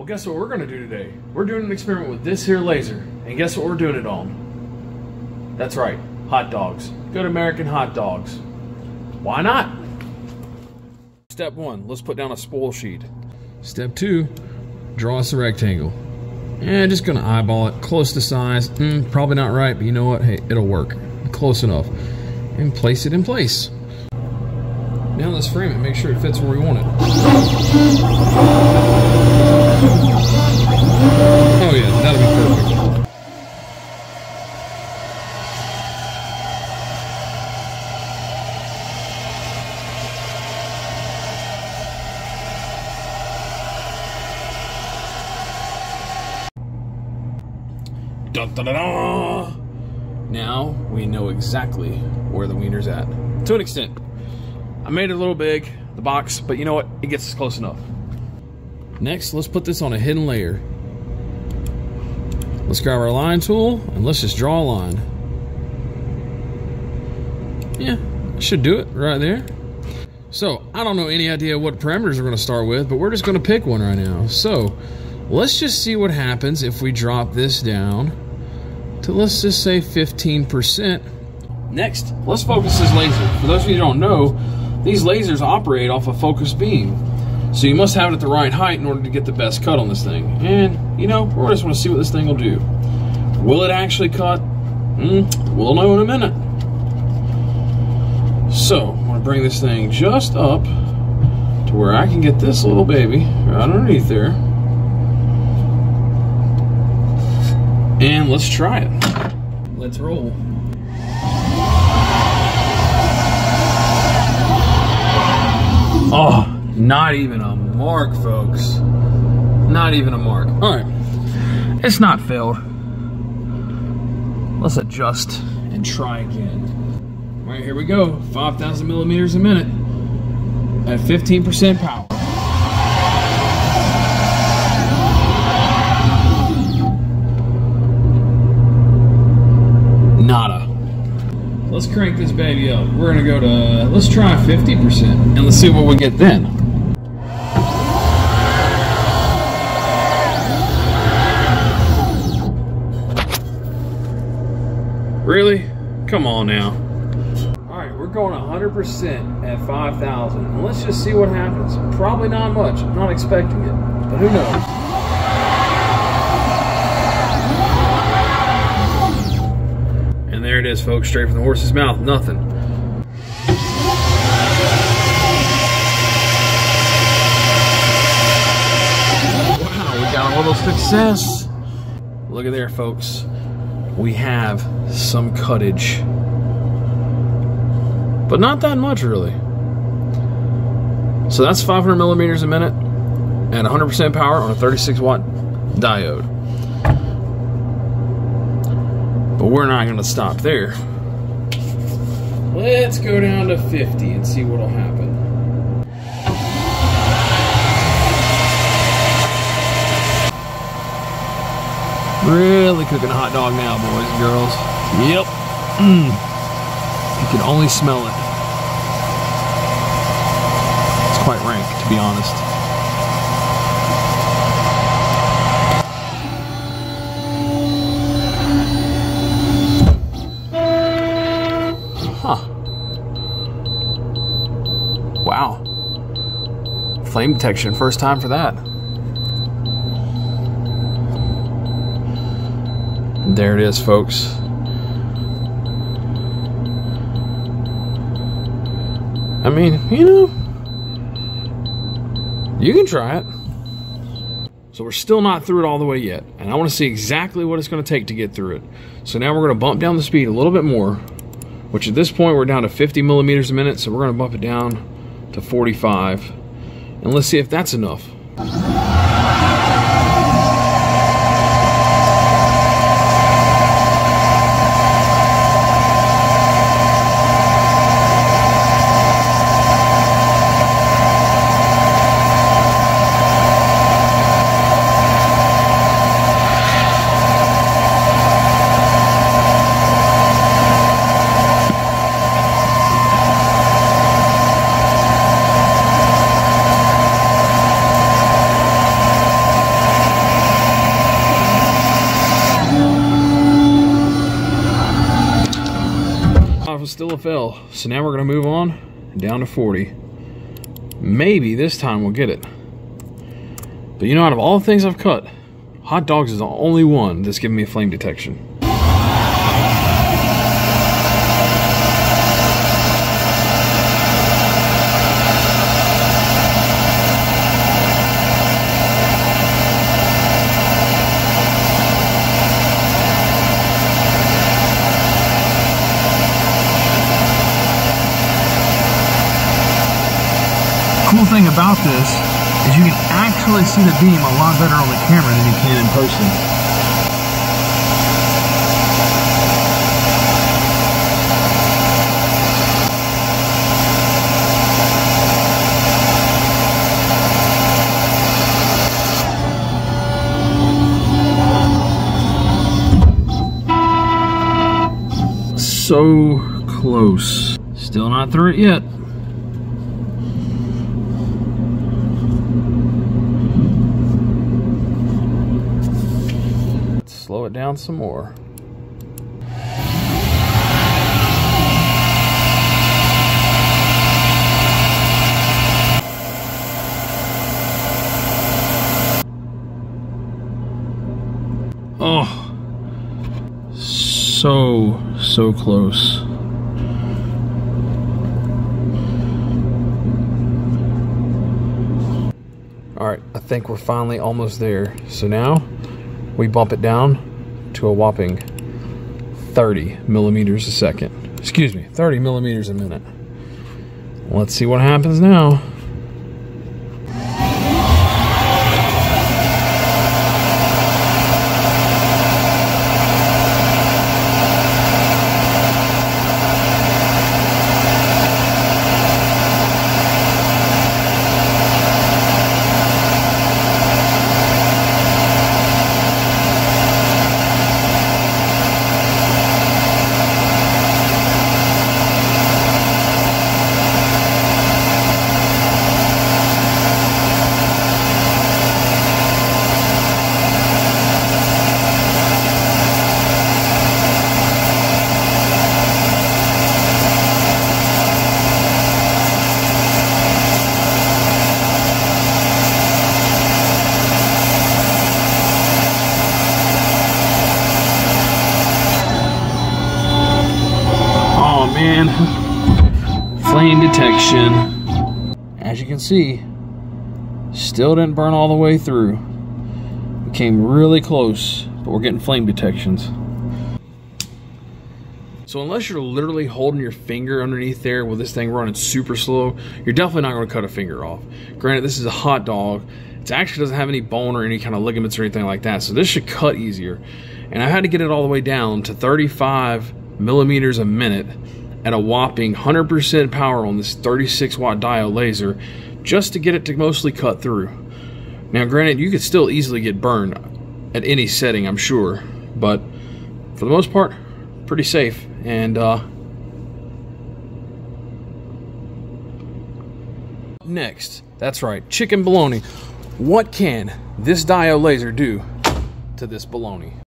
Well, guess what we're going to do today? We're doing an experiment with this here laser. And guess what we're doing it on? That's right, hot dogs. Good American hot dogs. Why not? Step one, let's put down a spoil sheet. Step two, draw us a rectangle. And just gonna eyeball it, close to size. Probably not right, but you know what? Hey, it'll work. Close enough. And place it in place. Now let's frame it, make sure it fits where we want it. Oh yeah, that'll be perfect. Dun, dun, dun, dun. Now we know exactly where the wiener's at. To an extent. I made it a little big, the box, but you know what? It gets us close enough. Next, let's put this on a hidden layer. Let's grab our line tool and let's just draw a line. Yeah, should do it right there. So I don't know any idea what parameters we're going to start with, but we're just going to pick one right now. So let's just see what happens if we drop this down to, let's just say 15%. Next, let's focus this laser. For those of you who don't know, these lasers operate off a focus beam. So you must have it at the right height in order to get the best cut on this thing. And, you know, we just want to see what this thing will do. Will it actually cut? We'll know in a minute. So, I'm going to bring this thing just up to where I can get this little baby right underneath there. And let's try it. Let's roll. Oh, not even a mark, folks. Not even a mark. All right, it's not failed. Let's adjust and try again. All right, here we go. 5,000 millimeters a minute at 15% power. Nada. Let's crank this baby up. We're gonna go to, let's try 50% and let's see what we get then. Really? Come on now. All right, we're going 100% at 5,000 and let's just see what happens. Probably not much. I'm not expecting it, but who knows? There it is, folks, straight from the horse's mouth, nothing. Wow, we got a little success. Look at there, folks. We have some cuttage. But not that much, really. So that's 500 millimeters a minute at 100% power on a 36-watt diode. But we're not going to stop there. Let's go down to 50 and see what'll happen. Really cooking a hot dog now, boys and girls. Yep. You can only smell it. It's quite rank, to be honest. Wow. Flame detection, first time for that. There it is, folks. I mean, you know, you can try it. So we're still not through it all the way yet. And I want to see exactly what it's going to take to get through it. So now we're going to bump down the speed a little bit more, which at this point we're down to 50 millimeters a minute. So we're going to bump it down to 45, and let's see if that's enough. was still a fail. So now we're going to move on down to 40. Maybe this time we'll get it. But you know, out of all the things I've cut, hot dogs is the only one that's giving me a flame detection. Cool thing about this is you can actually see the beam a lot better on the camera than you can in person. So close. Still not through it yet. Let's slow it down some more. Oh, so close. All right, I think we're finally almost there. So now we bump it down to a whopping 30 millimeters a second. Excuse me, 30 millimeters a minute. Let's see what happens now. Flame detection. As you can see, still didn't burn all the way through. We came really close, but we're getting flame detections. So unless you're literally holding your finger underneath there with this thing running super slow, you're definitely not going to cut a finger off. Granted, this is a hot dog. It actually doesn't have any bone or any kind of ligaments or anything like that, so this should cut easier. And I had to get it all the way down to 35 millimeters a minute at a whopping 100% power on this 36 watt diode laser just to get it to mostly cut through. Now granted, you could still easily get burned at any setting, I'm sure, but for the most part, pretty safe. And next, that's right, chicken bologna. What can this diode laser do to this bologna?